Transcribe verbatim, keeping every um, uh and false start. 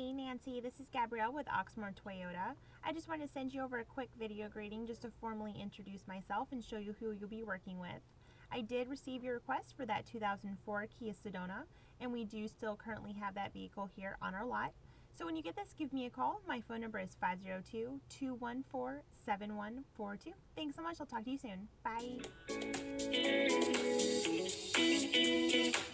Hey Nancy, this is Gabrielle with Oxmoor Toyota. I just wanted to send you over a quick video greeting just to formally introduce myself and show you who you'll be working with. I did receive your request for that two thousand four Kia Sedona, and we do still currently have that vehicle here on our lot. So when you get this, give me a call. My phone number is five zero two, two one four, seven one four two. Thanks so much. I'll talk to you soon. Bye.